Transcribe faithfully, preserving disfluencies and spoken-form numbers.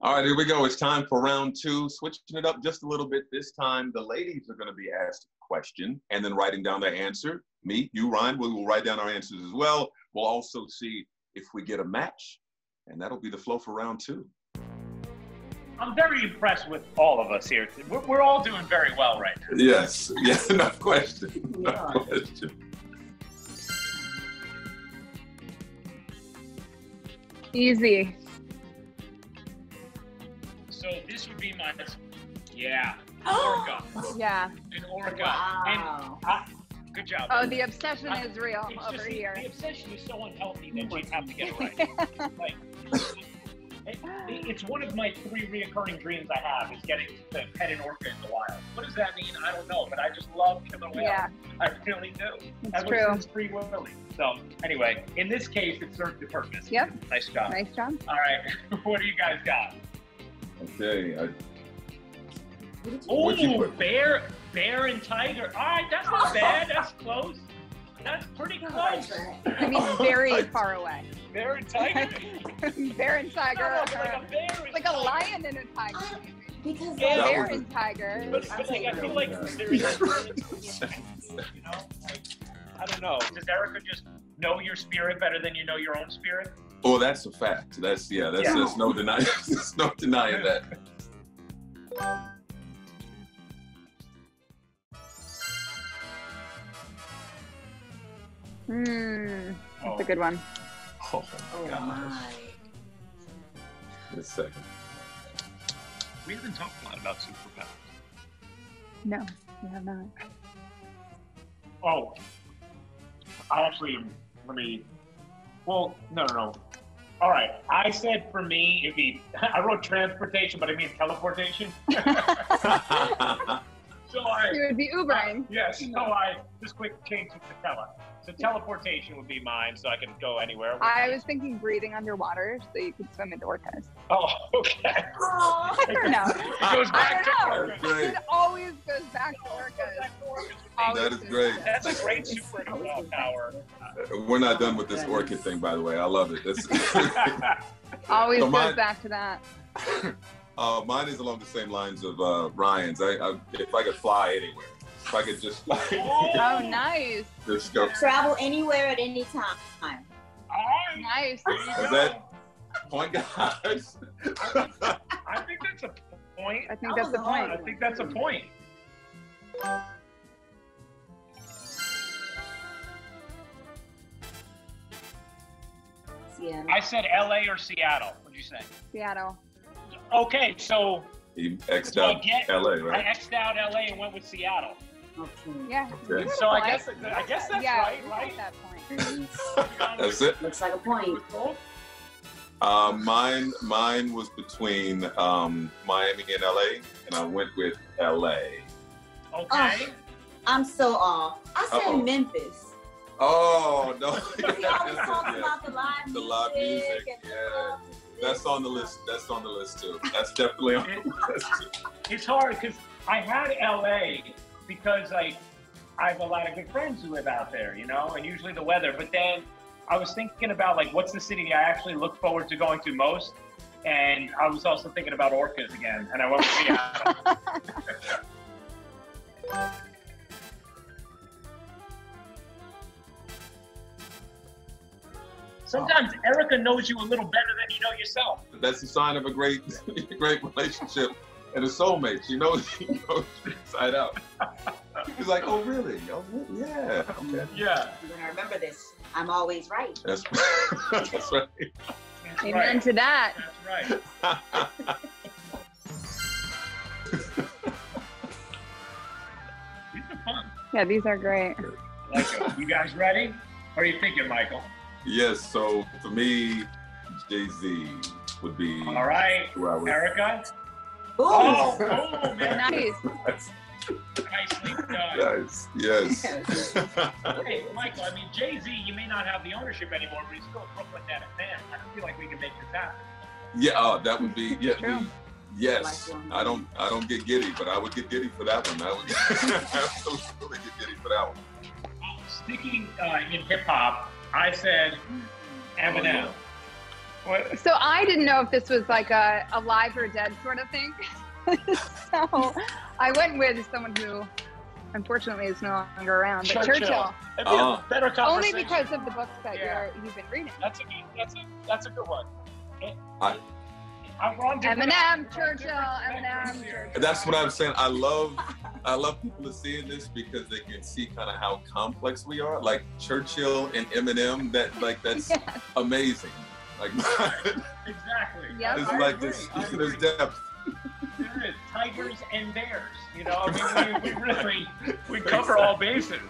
All right, here we go. It's time for round two. Switching it up just a little bit this time. The ladies are going to be asked a question and then writing down their answer. Me, you, Ryan, we will write down our answers as well. We'll also see if we get a match, and that'll be the flow for round two. I'm very impressed with all of us here. We're, we're all doing very well right now. Yes, yes, no question. No question. Easy. So this would be my, yeah, Orca. Yeah. An Orca. Wow. And, uh, good job. Oh, the obsession I, is real over just, here. The obsession is so unhealthy that you have to get it right. Like, It, it's one of my three reoccurring dreams I have is getting to pet an orca in the wild. What does that mean? I don't know, but I just love killer whales. Yeah. I really do. It's Ever true. Since Free Willy. So anyway, in this case, it served the purpose. Yep. Nice job. Nice job. All right. What do you guys got? Okay. I... Oh, bear, bear and tiger. All right, that's not bad. That's close. That's pretty close. I mean, very oh far away. Bear and tiger? Bear and tiger. No, like, a bear and like a lion and a tiger. Uh, because yeah, a bear and tiger. But, but like, I feel like there is a you know, like, I don't know. Does Erica just know your spirit better than you know your own spirit? Oh, that's a fact. That's, yeah, that's, yeah. There's no denying, there's no denying that. Mmm, that's oh. a good one. Oh my gosh. Just a second. We haven't talked a lot about superpowers. No, we have not. Oh, I actually, let me, well, no, no, no. All right, I said for me, it'd be, I wrote transportation, but I mean teleportation. So I, it would be Ubering. Uh, yes, so I just quick change it to tele. So teleportation would be mine, so I can go anywhere. I was thinking breathing underwater, so you could swim into orcas. Oh, okay. Oh, I don't know. It goes back I don't to know. Orcas. It always goes back to orcas. That, that is great. That's a great super power. We're not done with this orchid thing, by the way. I love it. It's always so goes mine, back to that. Uh, mine is along the same lines of uh, Ryan's. I, I, if I could fly anywhere, if I could just fly. Oh, nice. Just go. Travel anywhere at any time. Oh, nice. Is that point, guys? I think that's a point. I think that's a point. I think that's a point. Seattle. I said L A or Seattle. What'd you say? Seattle. Okay, so he X'd out L A, right? I X'd out L A and went with Seattle. Yeah. Okay. So I guess I guess that's yeah, right, right? That point. That's it. Looks like a point. Uh, mine, mine was between um, Miami and L A, and I went with L A. Okay. Uh, I'm so off. I said Uh-oh. Memphis. Oh no! We always talk about the live music. The live music. And yeah. The clubs. That's on the list. That's on the list too. That's definitely on the list too. It's hard because I had L A because like I have a lot of good friends who live out there, you know, and usually the weather. But then I was thinking about like what's the city I actually look forward to going to most, and I was also thinking about orcas again, and I went to Seattle. Sometimes Erica knows you a little better than you know yourself. That's the sign of a great, great relationship and a soulmate. She knows, she knows inside out. She's like, oh really? Oh yeah. Okay. Yeah. You're gonna remember this. I'm always right. That's, that's right. That's Amen right. to that. That's right. These are fun. Yeah, these are great. Like, you guys ready? What are you thinking, Michael? Yes, so for me, Jay-Z would be. All right, Erica. Ooh. Oh, oh, man. Nice. Nicely done. Nice, yes. Hey, Michael, I mean, Jay-Z, you may not have the ownership anymore, but he's still a Brooklyn dad and fan. I feel like we can make this happen. Yeah, oh, that would be, yeah, we, yes. I don't, I don't get giddy, but I would get giddy for that one. I would absolutely get giddy for that one. Sticking uh, in hip-hop, I said Eminem. Oh, yeah. What? So I didn't know if this was like a, a live or dead sort of thing. So I went with someone who unfortunately is no longer around, but Churchill. Churchill. It'd be uh, a better conversation. Only because of the books that yeah. you're, you've been reading. That's a good, that's a, that's a good one. It, I, I'm on Eminem, Churchill, Eminem, Churchill. That's what I'm saying. I love, I love people to see this because they can see kind of how complex we are. Like Churchill and Eminem, that like that's yes. amazing. Like exactly. Yep. It's I like agree. This. There's depth. There is tigers and bears. You know, I mean, we, we really we cover all bases.